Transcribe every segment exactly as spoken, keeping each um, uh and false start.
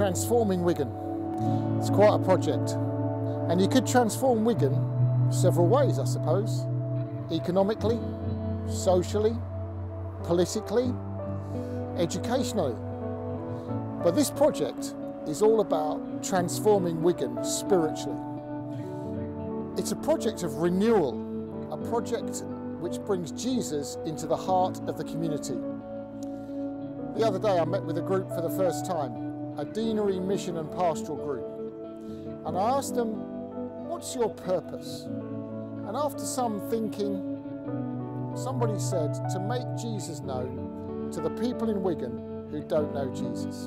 Transforming Wigan. It's quite a project. And you could transform Wigan several ways, I suppose. Economically, socially, politically, educationally. But this project is all about transforming Wigan spiritually. It's a project of renewal, a project which brings Jesus into the heart of the community. The other day I met with a group for the first time, a deanery mission and pastoral group, and I asked them, what's your purpose? And after some thinking, somebody said to make Jesus known to the people in Wigan who don't know Jesus.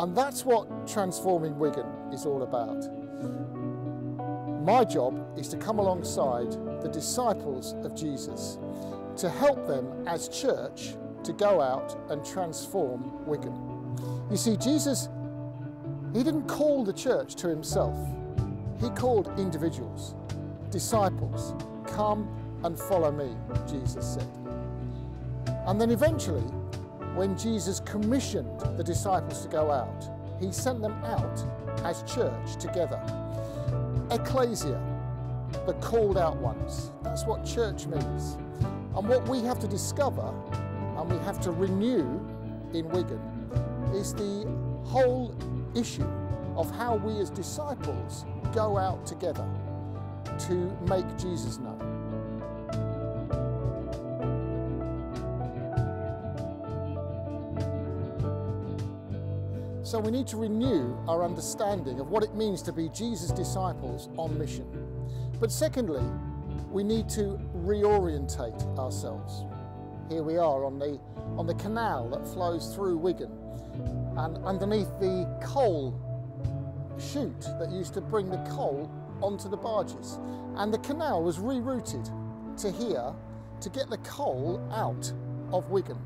And that's what Transforming Wigan is all about. My job is to come alongside the disciples of Jesus, to help them as church to go out and transform Wigan. You see, Jesus, he didn't call the church to himself. He called individuals, disciples. Come and follow me, Jesus said. And then eventually, when Jesus commissioned the disciples to go out, he sent them out as church together. Ecclesia, the called out ones. That's what church means. And what we have to discover and we have to renew in Wigan is the whole issue of how we as disciples go out together to make Jesus known. So we need to renew our understanding of what it means to be Jesus' disciples on mission. But secondly, we need to reorientate ourselves. Here we are on the, on the canal that flows through Wigan, and underneath the coal chute that used to bring the coal onto the barges. And the canal was rerouted to here to get the coal out of Wigan.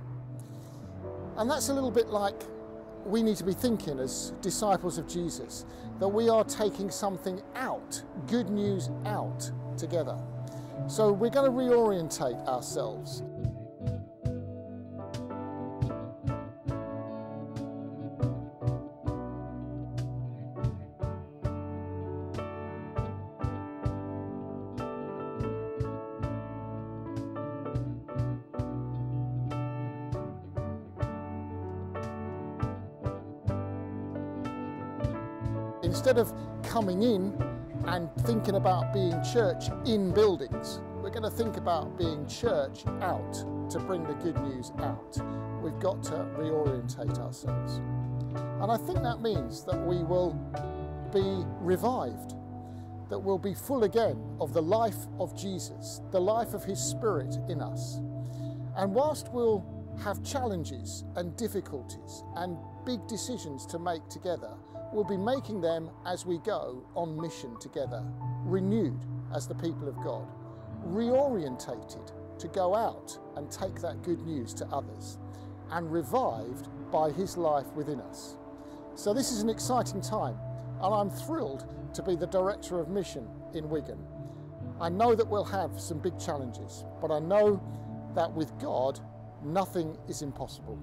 And that's a little bit like we need to be thinking as disciples of Jesus, that we are taking something out, good news out together. So we're going to reorientate ourselves. Instead of coming in and thinking about being church in buildings, we're going to think about being church out to bring the good news out. We've got to reorientate ourselves. And I think that means that we will be revived, that we'll be full again of the life of Jesus, the life of his Spirit in us. And whilst we'll have challenges and difficulties and big decisions to make together, we'll be making them as we go on mission together, renewed as the people of God, reorientated to go out and take that good news to others, and revived by his life within us. So this is an exciting time, and I'm thrilled to be the Director of Mission in Wigan. I know that we'll have some big challenges, but I know that with God, nothing is impossible.